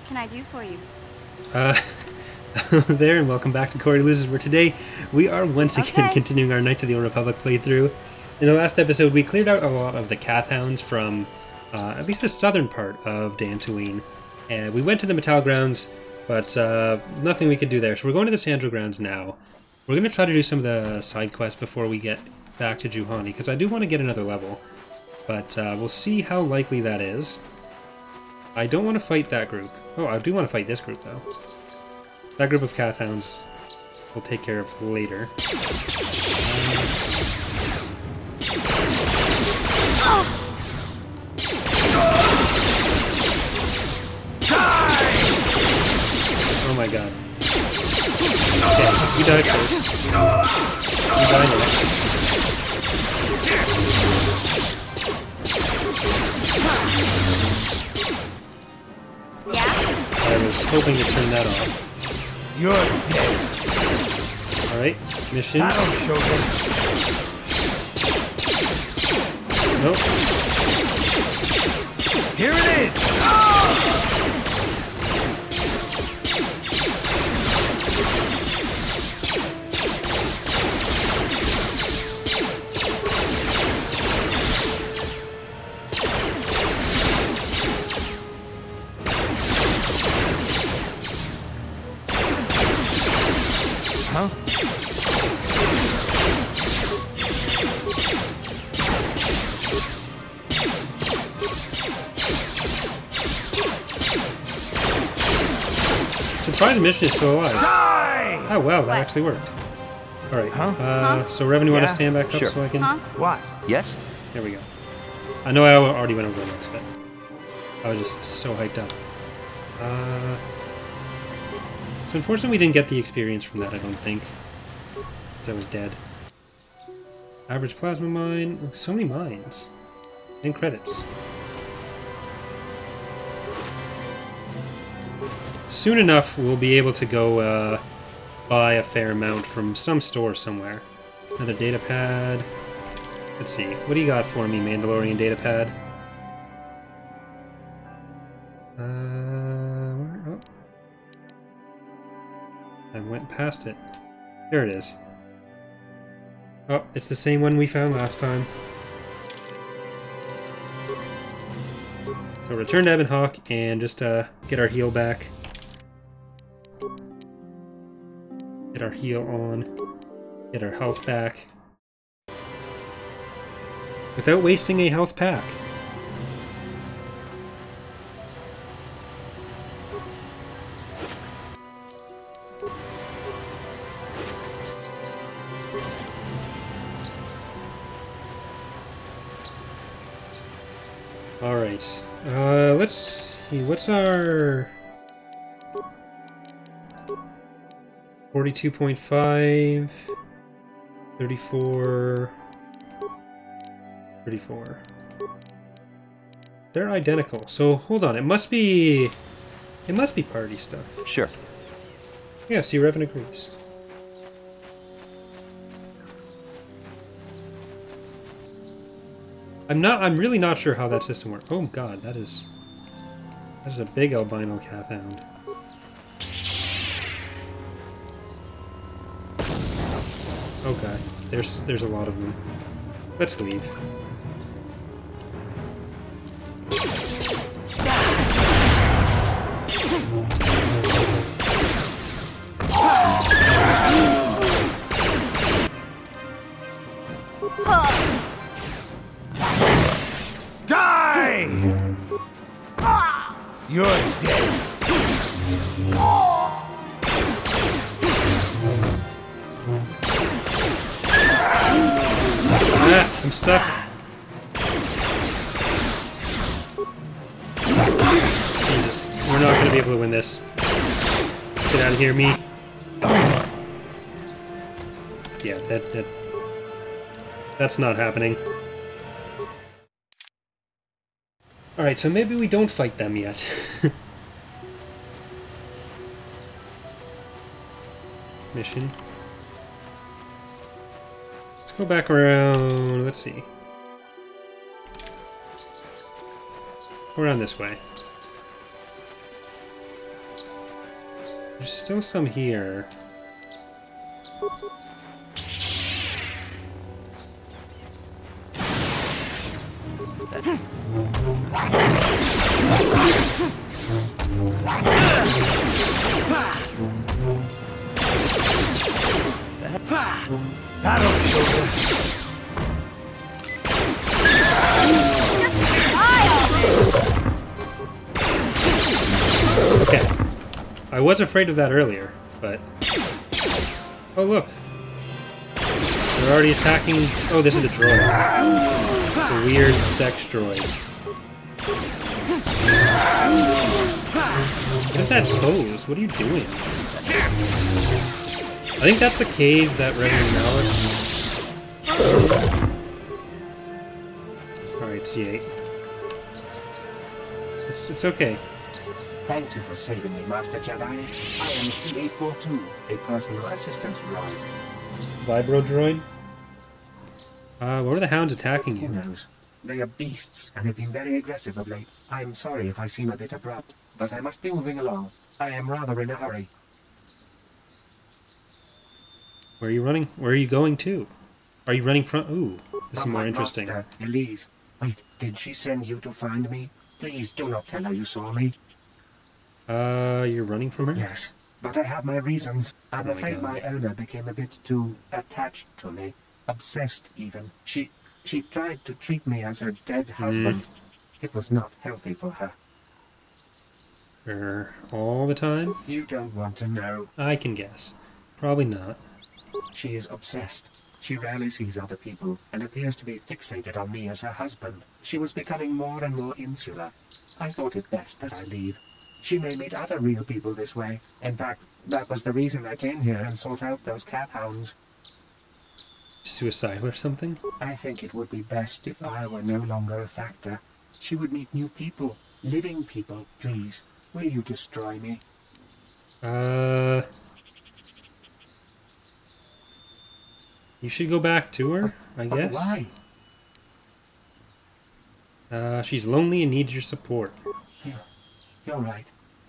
What can I do for you? There, and welcome back to Corey Loses, where today we are once again continuing our Knights of the Old Republic playthrough. In the last episode, we cleared out a lot of the Cathounds from at least the southern part of Dantooine. And we went to the Metal Grounds, but nothing we could do there. So we're going to the Sandral Grounds now. We're going to try to do some of the side quests before we get back to Juhani, because I do want to get another level. But we'll see how likely that is. I don't want to fight that group. Oh, I do want to fight this group, though. That group of Cathounds we'll take care of later. Oh my god. Okay, you die first. You die next. Yeah? I was hoping to turn that off. You're dead. Alright, mission. I'll show them. Nope. Here it is! Huh? Surprise mission is still alive. Die! Oh wow, that actually worked. Alright, so Revan, you want to stand back up so I can... What? Yes? There we go. I know I already went over the next step. I was just so hyped up. So unfortunately we didn't get the experience from that, I don't think. Because I was dead. Average plasma mine. Oh, so many mines. And credits. Soon enough we'll be able to go buy a fair amount from some store somewhere. Another data pad. Let's see. What do you got for me, Mandalorian data pad? Went past it. There it is. Oh, it's the same one we found last time. So return to Ebon Hawk and just get our heal back. Get our heal on. Get our health back. Without wasting a health pack. Alright, let's see, what's our... 42.5... 34... 34... They're identical, so hold on, it must be party stuff. Sure. Yeah, see, Revan agrees. I'm really not sure how that system works. Oh god, that is a big albino Cathound. Okay, there's a lot of them. Let's leave. You're dead. Ah, I'm stuck. Jesus, we're not going to be able to win this. Get out of here, me. Yeah, that's not happening. Alright, so maybe we don't fight them yet. Mission. Let's go back around... let's see. Go around this way. There's still some here. Okay. I was afraid of that earlier, but... Oh, look! They're already attacking... Oh, this is the droid. The weird sex droid. What is that pose? What are you doing? I think that's the cave that Revan Malik. Alright, C8. It's okay. Thank you for saving me, Master Jedi. I am C8-42, a personal assistant droid. Vibro droid? What are the hounds attacking you? Who knows? They are beasts, and have been very aggressive of late. I am sorry if I seem a bit abrupt, but I must be moving along. I am rather in a hurry. Where are you running? Where are you going to? Are you running from... Ooh, this is more interesting. Master, Elise. Wait, did she send you to find me? Please do not tell her you saw me. You're running from her? Yes, but I have my reasons. I'm afraid my owner became a bit too attached to me. Obsessed, even. She tried to treat me as her dead husband. It was not healthy for her. Her all the time? You don't want to know. I can guess. Probably not. She is obsessed. She rarely sees other people, and appears to be fixated on me as her husband. She was becoming more and more insular. I thought it best that I leave. She may meet other real people this way. In fact, that was the reason I came here and sought out those cat hounds. Suicidal or something? I think it would be best if I were no longer a factor. She would meet new people. Living people. Please, will you destroy me? You should go back to her, I guess. Why? She's lonely and needs your support. Yeah. You're right.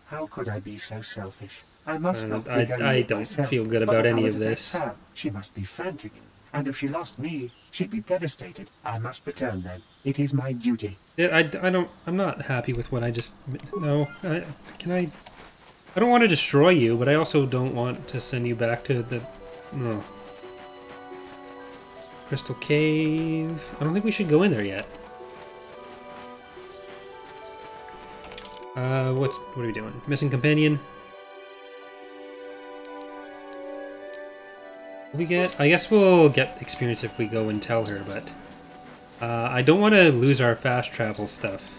How could I be so selfish? I must not be I don't myself, feel good about any of this. She must be frantic, and if she lost me, she'd be devastated. I must return then. It is my duty. I'm not happy with what I just... No. I don't want to destroy you, but I also don't want to send you back to the... No. Crystal Cave... I don't think we should go in there yet. What are we doing? Missing companion. We get, I guess we'll get experience if we go and tell her, but I don't want to lose our fast travel stuff.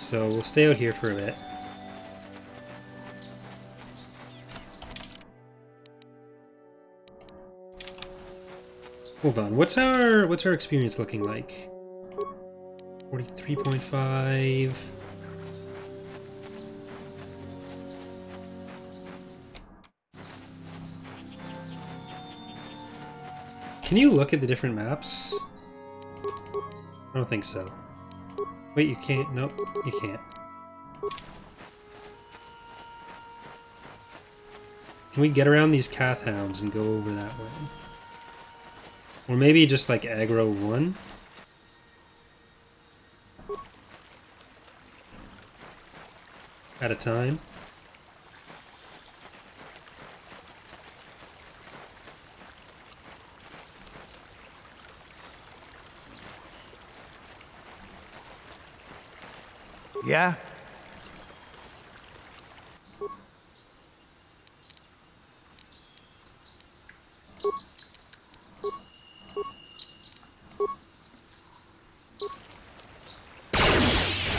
So we'll stay out here for a bit. Hold on, what's our experience looking like? 43.5. Can you look at the different maps? I don't think so. Wait, you can't. Nope, you can't. Can we get around these Cath Hounds and go over that way? Or maybe just like aggro one? At a time? Yeah?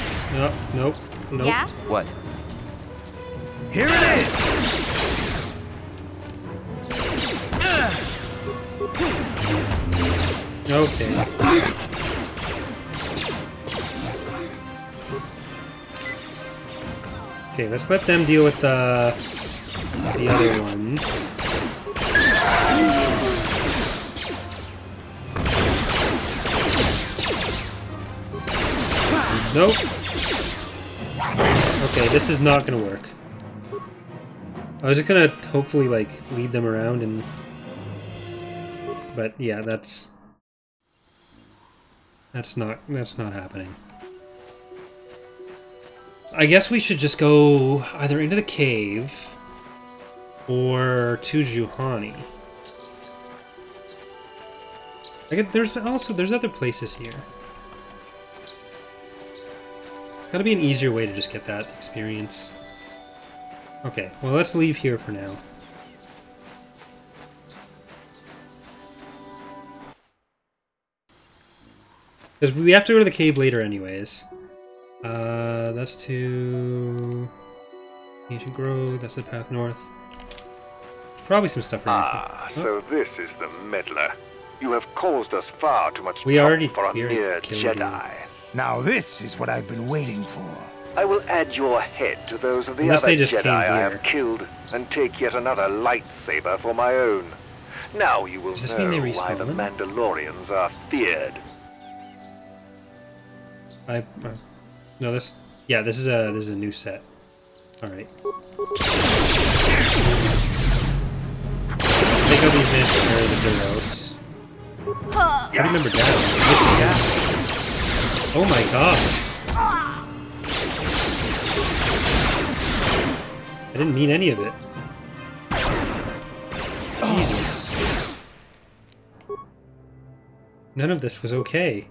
No, nope, nope. Yeah? What? Here it is! Okay. Okay, let's let them deal with the other ones. Nope. Okay, this is not gonna work. I was just gonna hopefully like lead them around and, but yeah, that's not happening. I guess we should just go either into the cave or to Juhani. I guess there's other places here. Gotta be an easier way to just get that experience. Okay, well let's leave here for now. Because we have to go to the cave later anyways. That's to Ancient Grove, that's the path north. Probably some stuff around here. So this is the meddler. You have caused us far too much trouble for a mere Jedi. Now this is what I've been waiting for. I will add your head to those of the other Jedi I have killed, and take yet another lightsaber for my own. Now you will know why the Mandalorians are feared. No, this... Yeah, this is a new set. Alright. Let's take out these men to carry the Duros. I remember that. Oh my god! I didn't mean any of it. Jesus. None of this was okay.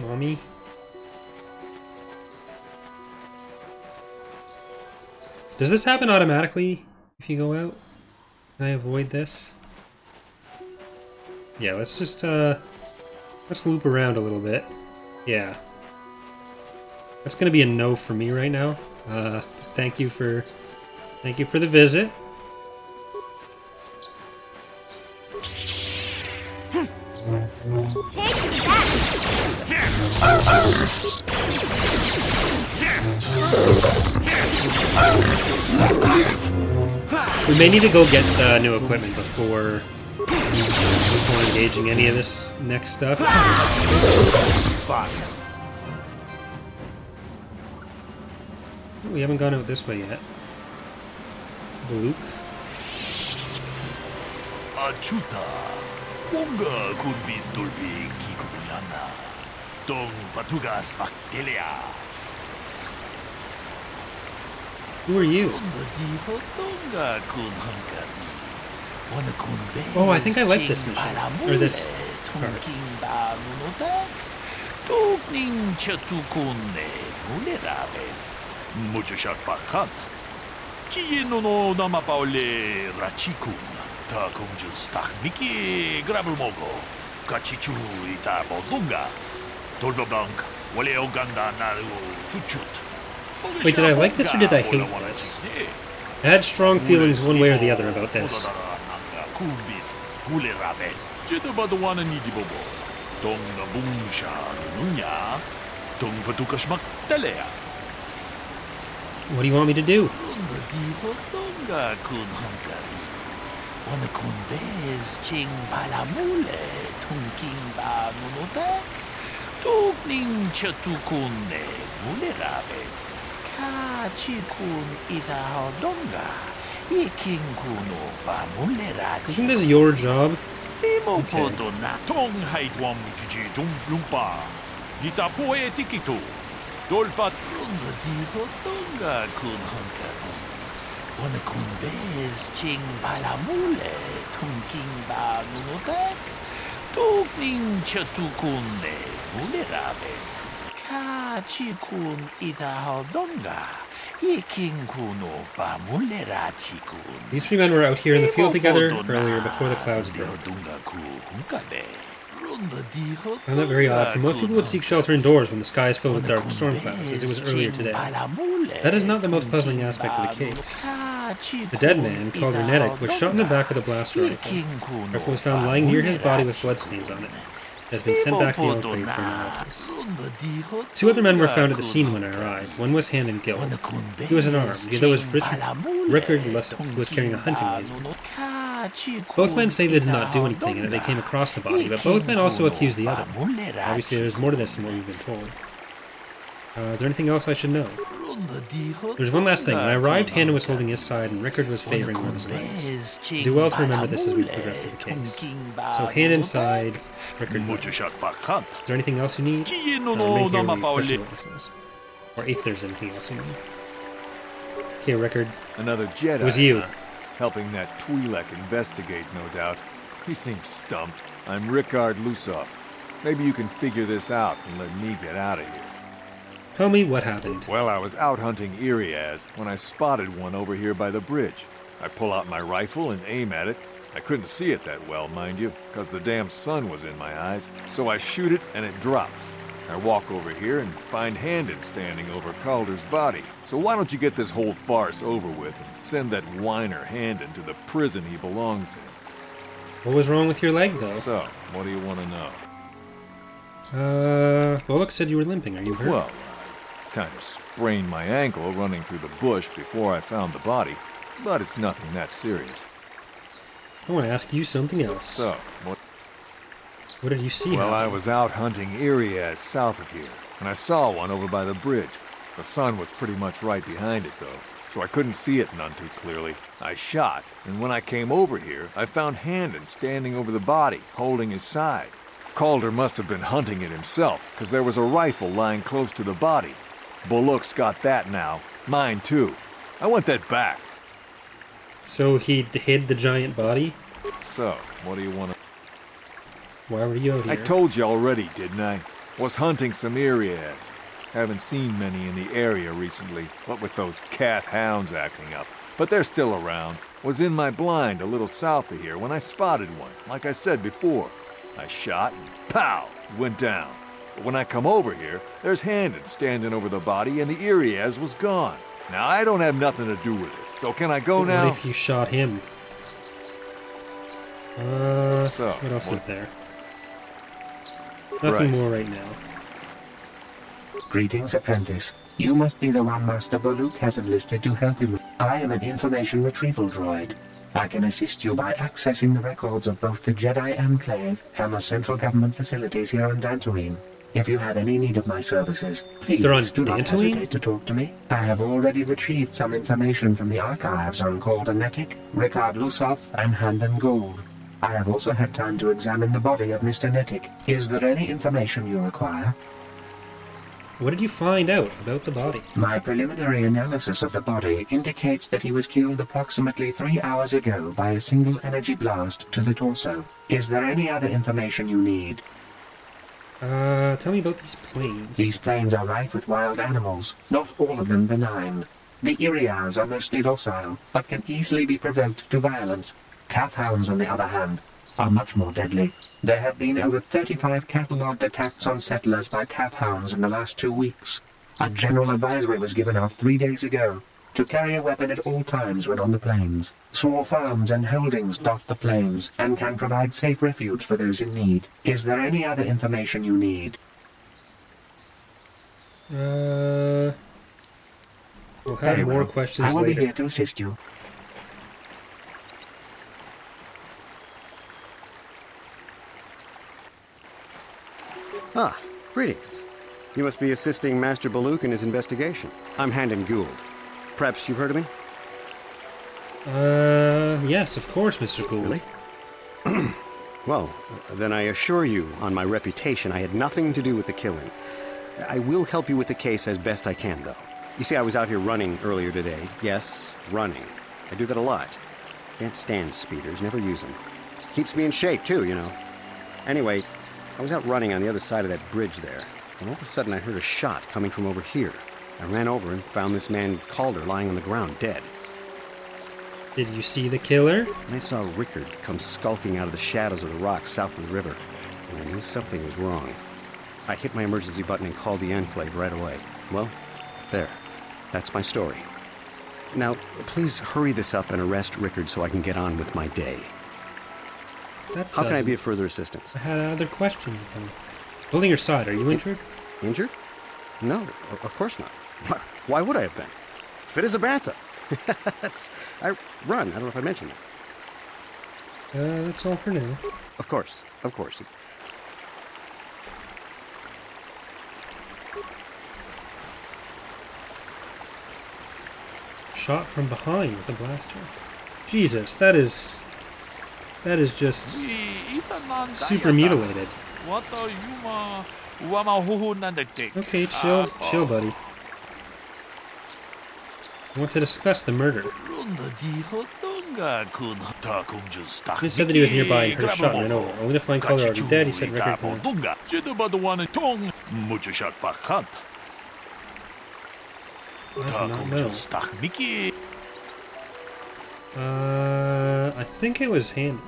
Mommy? Does this happen automatically if you go out? Can I avoid this? Yeah, let's just, let's loop around a little bit. Yeah. That's gonna be a no for me right now. Thank you for the visit. Take that! We may need to go get new equipment before engaging any of this next stuff. We haven't gone out this way yet. Bolook. Achuta. Unga kudbis dolbi kikuriana. Dong patugas baktelia. Who are you? Oh, I think I like this mission. Or this card. Wait, did I like this or did I hate this? I had strong feelings one way or the other about this. What do you want me to do? Isn't this your job? Okay. These three men were out here in the field together earlier before the clouds broke. I found that very odd, for most people would seek shelter indoors when the sky is filled with dark storm clouds, as it was earlier today. That is not the most puzzling aspect of the case. The dead man, called Renetic, was shot in the back with a blaster rifle. The rifle was found lying near his body with bloodstains on it. It has been sent back to the enclave for analysis. Two other men were found at the scene when I arrived. One was Handon Gould. He was unarmed. The other was Rickard Lusoff, who was carrying a hunting laser. Both men say they did not do anything and that they came across the body, but both men also accuse the other. Obviously, there's more to this than what we've been told. Is there anything else I should know? There's one last thing. When I arrived, Handon was holding his side, and Rickard was favoring one of his legs. Do well to remember this as we progress through the case. So Handon's side, Rickard. Is there anything else you need? Or if there's anything else you need. Okay, Rickard. Another Jedi. It was you. Helping that Twi'lek investigate, no doubt. He seems stumped. I'm Rickard Lusoff. Maybe you can figure this out and let me get out of here. Tell me what happened. Well, I was out hunting Eriaz when I spotted one over here by the bridge. I pull out my rifle and aim at it. I couldn't see it that well, mind you, because the damn sun was in my eyes. So I shoot it and it drops. I walk over here and find Handon standing over Calder's body. So why don't you get this whole farce over with and send that whiner Handon to the prison he belongs in? What was wrong with your leg, though? So, what do you want to know? Bolook said you were limping. Are you hurt? Well, kind of sprained my ankle running through the bush before I found the body, but it's nothing that serious. I want to ask you something else. So, what did you see? Well, I was out hunting Eriaz south of here, and I saw one over by the bridge. The sun was pretty much right behind it, though, so I couldn't see it none too clearly. I shot, and when I came over here, I found Handon standing over the body, holding his side. Calder must have been hunting it himself, because there was a rifle lying close to the body. Bolook's got that now. Mine, too. I want that back. So he hid the giant body? So, what do you want to... Why were you here? I told you already, didn't I? Was hunting some Eriaz. Haven't seen many in the area recently, what with those cat hounds acting up. But they're still around. Was in my blind a little south of here when I spotted one, like I said before. I shot and pow! Went down. But when I come over here, there's Handon standing over the body and the Eriaz was gone. Now, I don't have nothing to do with this, so can I go now? What if you shot him? So, what else is there? Nothing more right now. Greetings, apprentice. You must be the one Master Bolook has enlisted to help him. I am an information retrieval droid. I can assist you by accessing the records of both the Jedi Enclave and the central government facilities here on Dantooine. If you have any need of my services, please do not hesitate to talk to me. I have already retrieved some information from the archives on Calder Netic, Rickard Lusoff, and Handon Gould. I have also had time to examine the body of Mr. Netic. Is there any information you require? What did you find out about the body? My preliminary analysis of the body indicates that he was killed approximately 3 hours ago by a single energy blast to the torso. Is there any other information you need? Tell me about these plains. These plains are rife with wild animals, not all of them benign. The Eriaz are mostly docile, but can easily be provoked to violence. Cathounds, on the other hand, are much more deadly. There have been over 35 catalogued attacks on settlers by cathounds in the last 2 weeks. A general advisory was given out 3 days ago to carry a weapon at all times when on the plains. Small farms and holdings dot the plains and can provide safe refuge for those in need. Is there any other information you need? We'll have more questions later. I will be here to assist you. Ah, greetings. You must be assisting Master Bolook in his investigation. I'm Handon Gould. Perhaps you've heard of me? Yes, of course, Mr. Gould. Really? Well, then I assure you, on my reputation, I had nothing to do with the killing. I will help you with the case as best I can, though. You see, I was out here running earlier today. Yes, running. I do that a lot. Can't stand speeders, never use them. Keeps me in shape, too, you know. Anyway, I was out running on the other side of that bridge there, and all of a sudden I heard a shot coming from over here. I ran over and found this man, Calder, lying on the ground, dead. Did you see the killer? And I saw Rickard come skulking out of the shadows of the rocks south of the river, and I knew something was wrong. I hit my emergency button and called the Enclave right away. Well, there. That's my story. Now, please hurry this up and arrest Rickard so I can get on with my day. How can I be of further assistance? I had other questions. Holding your side, are you injured? Injured? No, of course not. Why would I have been? Fit as a bantha. I run. I don't know if I mentioned that. That's all for now. Of course, of course. Shot from behind with a blaster. Jesus, that is just super mutilated. Okay, chill, buddy. I want to discuss the murder. He said that he was nearby and heard a shot and ran over. Only to find Calder already dead. He said Rickard Lusoff. I think it was Handon.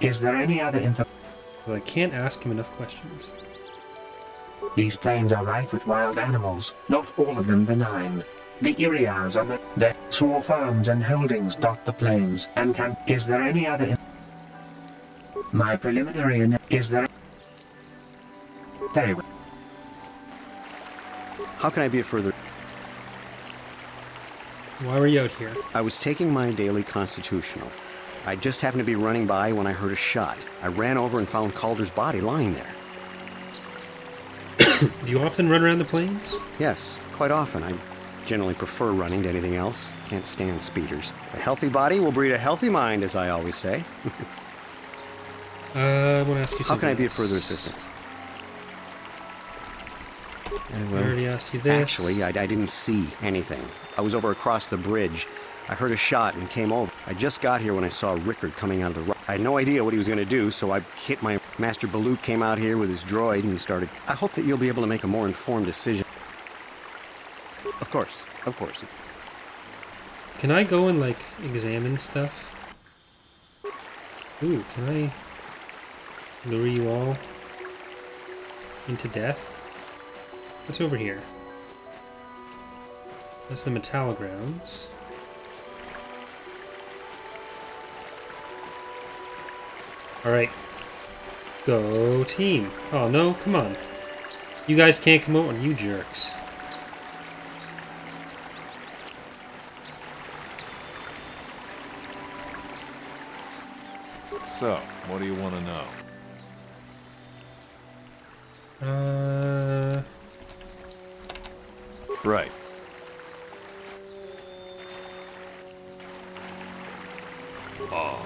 Is there any other info? Well, I can't ask him enough questions. These plains are rife with wild animals, not all of them benign. The Iriars are there. Small farms and holdings dot the plains and can. Is there any other info? My preliminary is there. Very well. How can I be a further? Why were you out here? I was taking my daily constitutional. I just happened to be running by when I heard a shot. I ran over and found Calder's body lying there. Do you often run around the plains? Yes, quite often. I generally prefer running to anything else. Can't stand speeders. A healthy body will breed a healthy mind, as I always say. I want to ask you something. How can I be of further assistance? Well, I already asked you this. Actually, I didn't see anything. I was over across the bridge. I heard a shot and came over. I just got here when I saw Rickard coming out of the rock. I had no idea what he was going to do, so I hit my... Master Bolook came out here with his droid and he started... I hope that you'll be able to make a more informed decision. Of course. Of course. Can I go and, like, examine stuff? Ooh, can I lure you all into death? What's over here? That's the Metal Grounds. Alright. Go team. Oh no, come on. You guys can't come over, you jerks. So, what do you want to know? Right. Oh.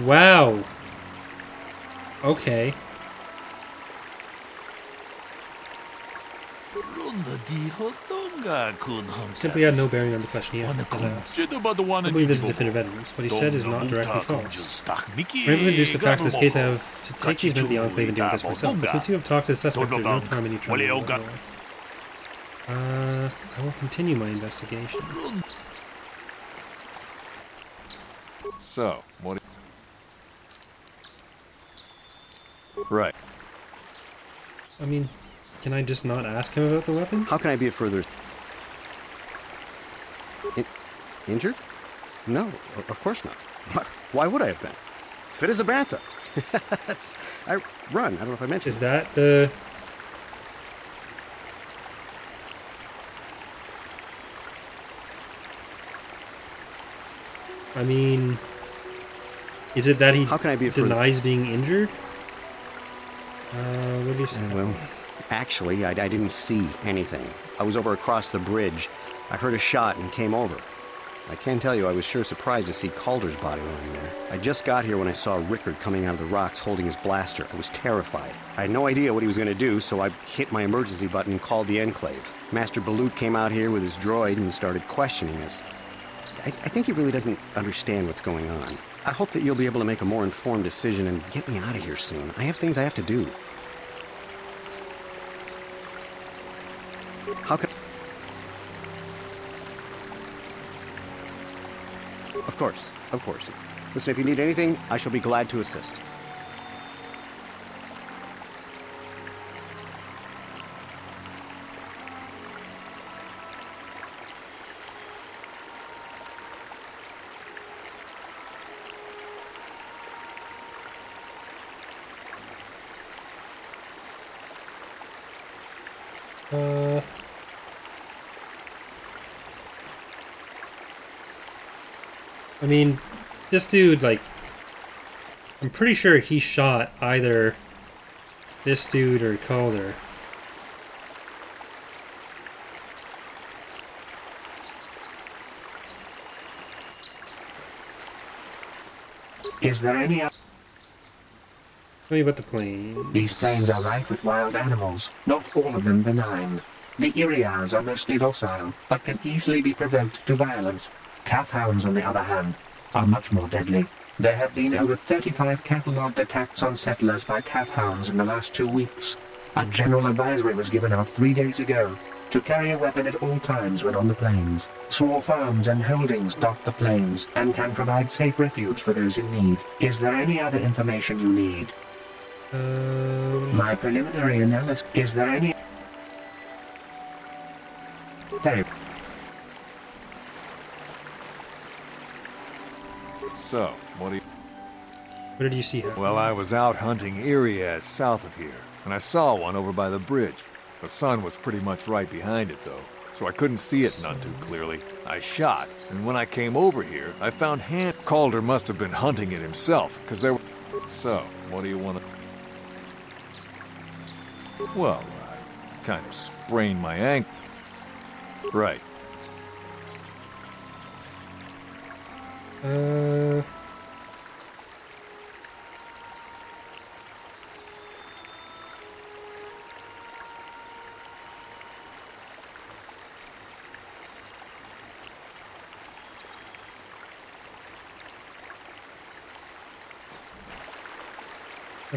Wow. Okay. Simply had no bearing on the question he asked. I believe this is definitive evidence. What he said is not directly false. We're able to deduce the facts of this case. I have to take these men to the Enclave and deal with this myself. But since you have talked to the suspect, there's no harm in you trying to get away. I will continue my investigation. So, what... Right. I mean, can I just not ask him about the weapon? How can I be a further... Injured? No, of course not. Why would I have been? Fit as a bantha. I run. I don't know if I mentioned. Is that the... I mean, is it that he denies being injured? What do you say? Well, actually, I didn't see anything. I was over across the bridge. I heard a shot and came over. I can tell you I was sure surprised to see Calder's body lying there. I just got here when I saw Rickard coming out of the rocks holding his blaster. I was terrified. I had no idea what he was going to do, so I hit my emergency button and called the Enclave. Master Baloot came out here with his droid and started questioning us. I think he really doesn't understand what's going on. I hope that you'll be able to make a more informed decision and get me out of here soon. I have things I have to do. How could... Of course, of course. Listen, if you need anything, I shall be glad to assist. I mean, this dude, like, I'm pretty sure he shot either this dude or Calder. Is there any... Tell me about the plains. These plains are rife with wild animals, not all of them benign. The Iriars are mostly docile, but can easily be provoked to violence. Calfhounds, on the other hand, are much more deadly. There have been over 35 cattle-logged attacks on settlers by calfhounds in the last 2 weeks. A general advisory was given out 3 days ago to carry a weapon at all times when on the plains. Small farms and holdings dot the plains and can provide safe refuge for those in need. Is there any other information you need? My preliminary analysis. Is there any... Tape. So, what do you... What did you see here? Well, I was out hunting Irias south of here, and I saw one over by the bridge. The sun was pretty much right behind it, though, so I couldn't see it none too clearly. I shot, and when I came over here, I found Hand... Calder must have been hunting it himself, because there were... So, what do you want to... Well, I kind of sprained my ankle. Right.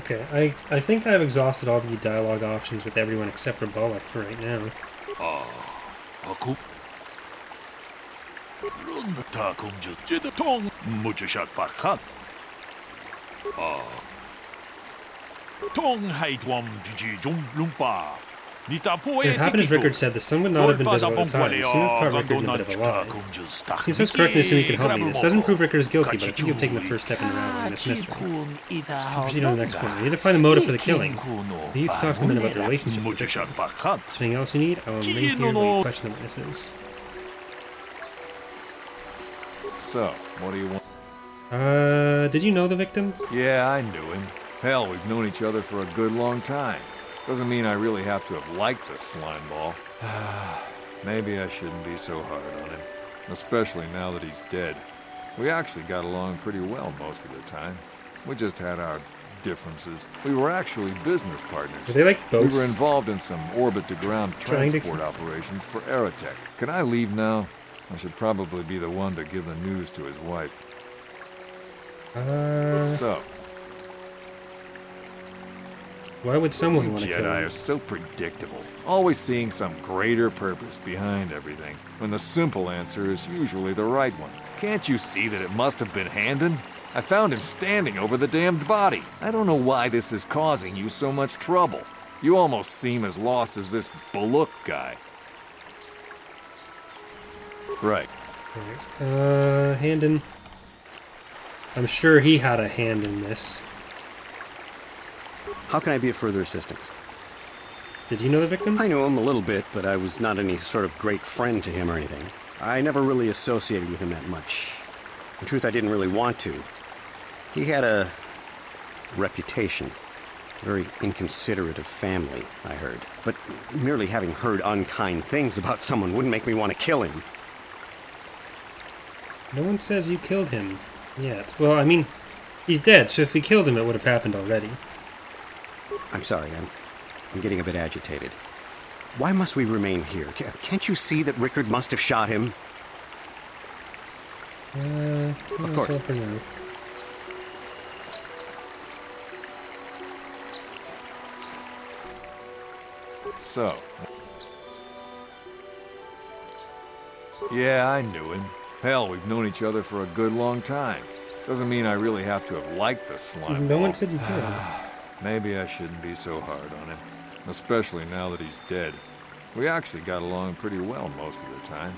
Okay, I think I've exhausted all the dialogue options with everyone except for Bolook for right now. Aku. It happened as Rickard said, the sun would not have been visible at the time. It seemed to caught Rickard in a bit of a lie. It seems his correctness and he could help me. This doesn't prove Rickard is guilty, but I think you've taken the first step in unraveling this mystery. I'll proceed on the next point. We need to find the motive for the killing. We need to talk to the men about their relationship with Rickard. Anything else you need? I will remain here while you question the witnesses. So, what do you want? Did you know the victim? Yeah, I knew him. Hell, we've known each other for a good long time. Doesn't mean I really have to have liked the slime ball. Maybe I shouldn't be so hard on him. Especially now that he's dead. We actually got along pretty well most of the time. We just had our differences. We were actually business partners. Are they like both? We were involved in some orbit-to-ground transport operations for Aerotech. Can I leave now? I should probably be the one to give the news to his wife. So. Why would someone want to kill him? Jedi are so predictable, always seeing some greater purpose behind everything, when the simple answer is usually the right one. Can't you see that it must have been Handon? I found him standing over the damned body. I don't know why this is causing you so much trouble. You almost seem as lost as this Bolook guy. Right. Handon. I'm sure he had a hand in this. How can I be of further assistance? Did you know the victim? I knew him a little bit, but I was not any sort of great friend to him or anything. I never really associated with him that much. In truth, I didn't really want to. He had a reputation. Very inconsiderate of family, I heard. But merely having heard unkind things about someone wouldn't make me want to kill him. No one says you killed him yet. Well, I mean, he's dead, so if we killed him, it would have happened already. I'm sorry, I'm getting a bit agitated. Why must we remain here? Can't you see that Rickard must have shot him? Of course. So. Yeah, I knew him. Hell, we've known each other for a good long time. Doesn't mean I really have to have liked the slime. No one didn't kill him. Maybe I shouldn't be so hard on him. Especially now that he's dead. We actually got along pretty well most of the time.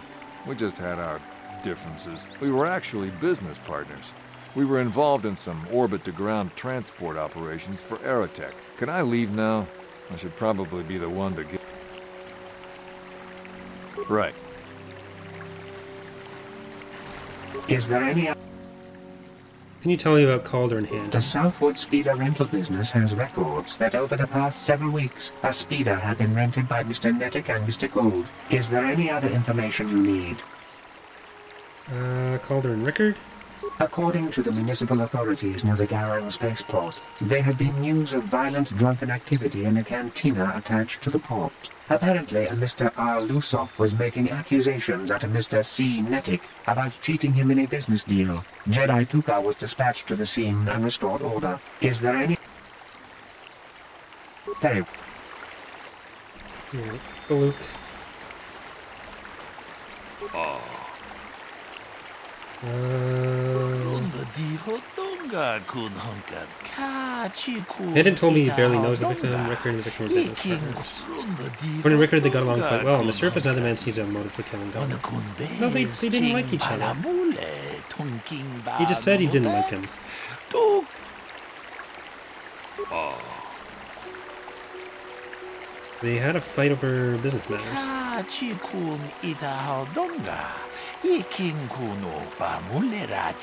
We just had our differences. We were actually business partners. We were involved in some orbit-to-ground transport operations for Aerotech. Can I leave now? I should probably be the one to get... Right. Is there any... Can you tell me about Calder and Handon? The Southwood Speeder Rental Business has records that over the past several weeks, a speeder had been rented by Mr. Nettick and Mr. Gould. Is there any other information you need? Calder and Rickard? According to the municipal authorities near the Garang Spaceport, there had been news of violent drunken activity in a cantina attached to the port. Apparently, a Mr. R. Lusoff was making accusations at a Mr. C. Nettick about cheating him in a business deal. Jedi Tuka was dispatched to the scene and restored order. Is there any... There. Yeah, Bolook. Handon told me he barely knows the victim, Rickard and the victim's business partners. When Rickard, they got along quite well. On the surface, neither man seems to have a motive for killing Dahmer. No, they didn't like each other. He just said he didn't like him. They had a fight over business matters. Okay. Alright,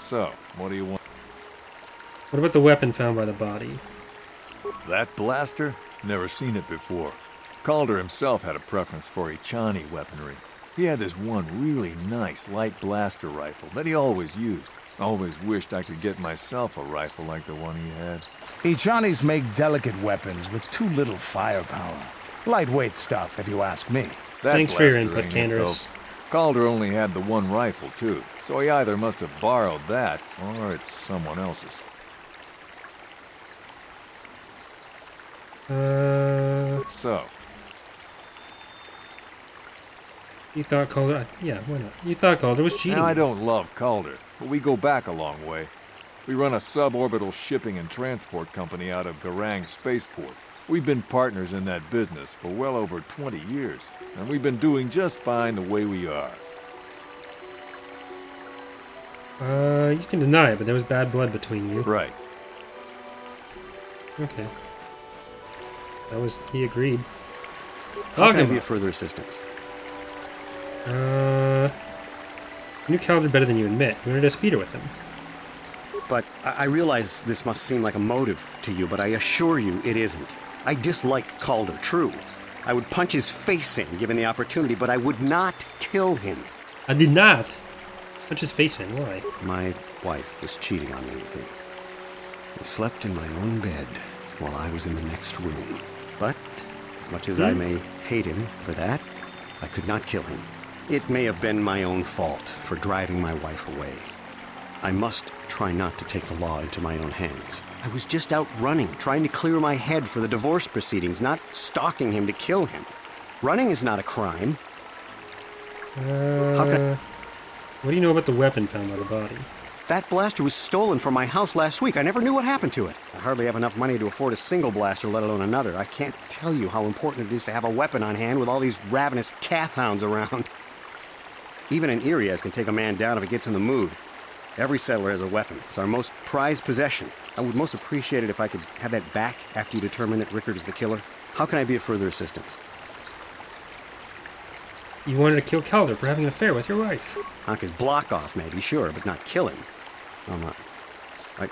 So, what do you want? What about the weapon found by the body? That blaster? Never seen it before. Calder himself had a preference for Echani weaponry. He had this one really nice light blaster rifle that he always used. Always wished I could get myself a rifle like the one he had. Echanis make delicate weapons with too little firepower. Lightweight stuff, if you ask me. Thanks for your input, Canderous. Calder only had the one rifle, too, so he either must have borrowed that, or it's someone else's. So... You thought Calder... Yeah, why not? You thought Calder was cheating. Now, I don't love Calder, but we go back a long way. We run a suborbital shipping and transport company out of Garang Spaceport. We've been partners in that business for well over 20 years, and we've been doing just fine the way we are. You can deny it, but there was bad blood between you. Right. Okay. That was... He agreed. How can I be of further assistance? I knew Calder better than you admit. You wanted a speeder with him. But I realize this must seem like a motive to you, but I assure you it isn't. I dislike Calder, true. I would punch his face in given the opportunity, but I would not kill him. I did not punch his face in. Why? My wife was cheating on me with him. I slept in my own bed while I was in the next room. But as much as I may hate him for that, I could not kill him. It may have been my own fault for driving my wife away. I must try not to take the law into my own hands. I was just out running, trying to clear my head for the divorce proceedings, not stalking him to kill him. Running is not a crime. What do you know about the weapon found by the body? That blaster was stolen from my house last week. I never knew what happened to it. I hardly have enough money to afford a single blaster, let alone another. I can't tell you how important it is to have a weapon on hand with all these ravenous calf hounds around. Even an ear-raz can take a man down if it gets in the mood. Every settler has a weapon. It's our most prized possession. I would most appreciate it if I could have that back after you determine that Rickard is the killer. How can I be of further assistance? You wanted to kill Calder for having an affair with your wife. Knock his block off, maybe, sure, but not kill him. Oh, my. I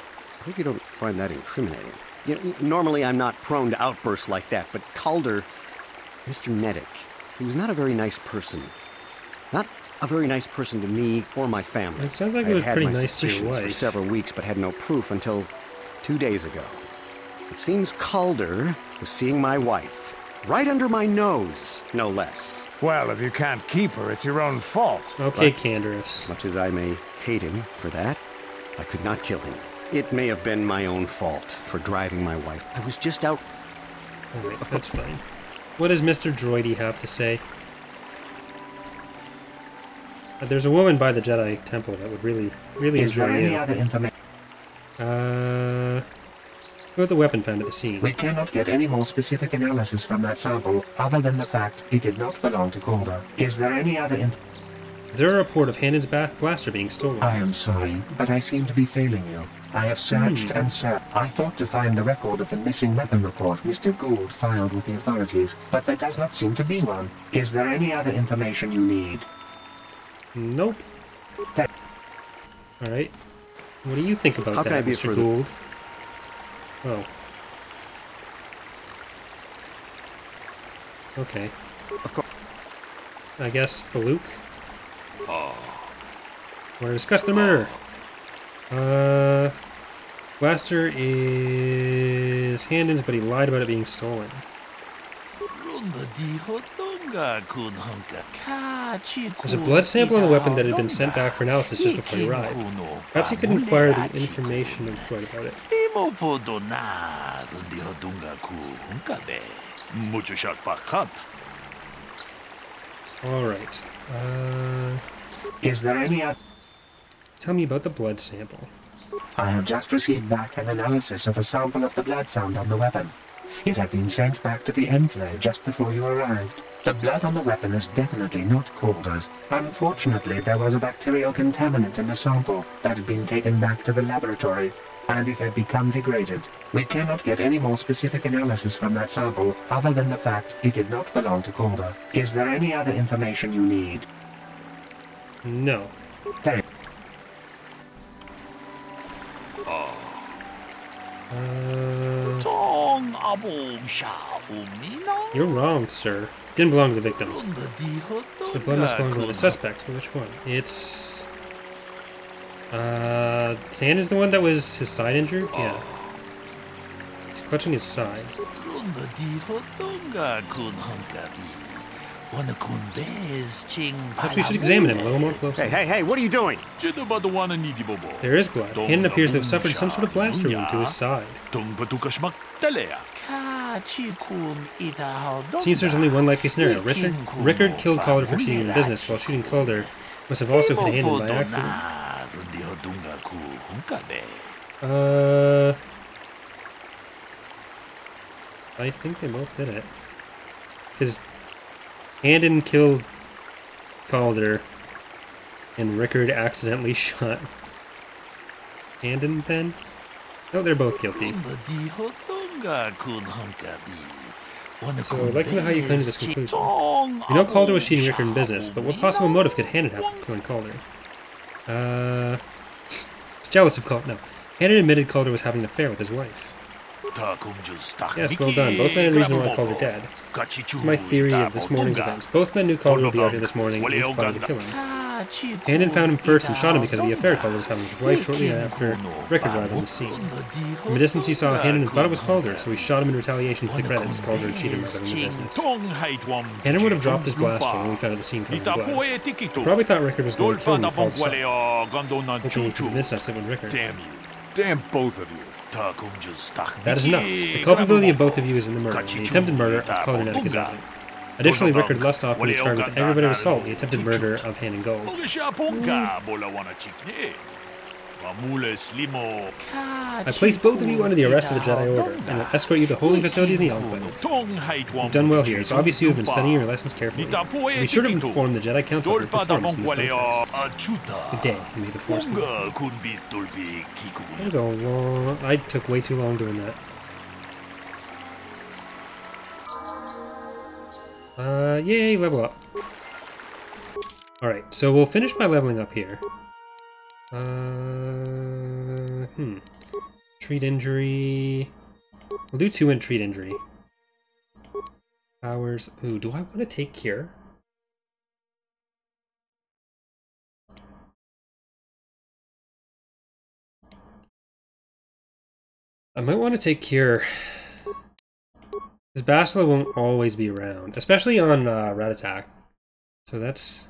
hope you don't find that incriminating. You know, normally I'm not prone to outbursts like that, but Calder... Mr. Nettick, he was not a very nice person. Not a very nice person to me or my family. It sounds like it was pretty nice to your wife. I had had my suspicions for several weeks, but had no proof until 2 days ago. It seems Calder was seeing my wife, Right under my nose, no less. Well, if you can't keep her, it's your own fault. Okay, Canderous. Much as I may hate him for that, I could not kill him. It may have been my own fault for driving my wife. I was just out... Alright, that's fine. What does Mr. Droidy have to say? There's a woman by the Jedi Temple that would really enjoy you. Is there any other information? What about the weapon found at the scene? We cannot get any more specific analysis from that sample, other than the fact it did not belong to Calder. Is there any other Is there a report of Handon's blaster being stolen? I am sorry, but I seem to be failing you. I have searched and searched. I thought to find the record of the missing weapon report Mr. Gould filed with the authorities, but there does not seem to be one. Is there any other information you need? Nope. Alright. What do you think about that, Mr. Gould? Oh. Okay. Of course. I guess Bolook? Oh. We're discussing the murder. Blaster is Handon's, but he lied about it being stolen. There's a blood sample on the weapon that had been sent back for analysis just before you arrived. Perhaps you could inquire the information employed about it. Alright. Is there any other... Tell me about the blood sample. I have just received back an analysis of a sample of the blood found on the weapon. It had been sent back to the Enclave just before you arrived. The blood on the weapon is definitely not Calder's. Unfortunately, there was a bacterial contaminant in the sample that had been taken back to the laboratory, and it had become degraded. We cannot get any more specific analysis from that sample, other than the fact it did not belong to Calder. Is there any other information you need? No. Thanks. You're wrong, sir. Didn't belong to the victim. So the blood must belong to the suspects, but which one? It's... Tan is the one that was his side injured? Yeah. He's clutching his side. Perhaps we should examine him a little more closely. Hey, what are you doing? There is blood. Handon appears to have suffered some sort of blaster wound to his side. It seems there's only one likely scenario. Rickard killed Calder for cheating in business, while shooting Calder must have also hit Handon by accident. I think they both did it. Because Handon killed Calder, and Rickard accidentally shot Handon then? No, they're both guilty. So, I'd like to know how you come to this conclusion. You know Calder was cheating Rickard in business, but what possible motive could Handon have for killing Calder? He's jealous of Calder. No. Handon admitted Calder was having an affair with his wife. Yes, well done. Both men are reasonable why Calder dead. That's my theory of this morning's events. Both men knew Calder would be out here this morning and each plotted to kill him. Handon found him first and shot him because of the affair Calder was having with his wife shortly after Rickard arrived on the scene. From a distance he saw Handon and thought it was Calder, so he shot him in retaliation for the credits Calder had cheated him out of the business. Handon would have dropped his blaster when we found the scene covered in blood. He probably thought Rickard was going to kill him and Calder saw him. Hopefully he could miss us with Rickard. Damn both of you. That is enough. The culpability of both of you is in the murder. The attempted murder of Calder Nebuchadnezzar. Additionally, Rickard Lusoff will be charged with aggravated assault in the attempted murder of Handon Gould. I place both of you under the arrest of the Jedi Order, and will escort you to holding facility in the Enclave. You've done well here. It's obvious you have been studying your lessons carefully. Be sure to inform the Jedi Council of your performance in this contest. Good day, and may the Force be with you. That was a long... I took way too long doing that. Yay, level up. Alright, so we'll finish by leveling up here. Treat injury. We'll do 2 and treat injury. Powers. Ooh, do I want to take cure? I might want to take cure. Because Bastila won't always be around, especially on Rat Attack. So that's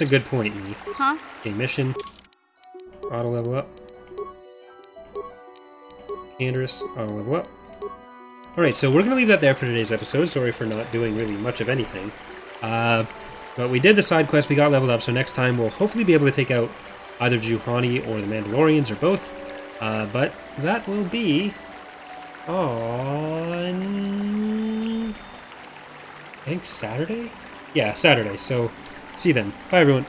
a good point, me. Huh? Okay, mission. Auto level up. Canderous, auto level up. Alright, so we're going to leave that there for today's episode. Sorry for not doing really much of anything. But we did the side quest, we got leveled up, so next time we'll hopefully be able to take out either Juhani or the Mandalorians or both. But that will be on... I think Saturday? Yeah, Saturday. So, see you then. Bye, everyone.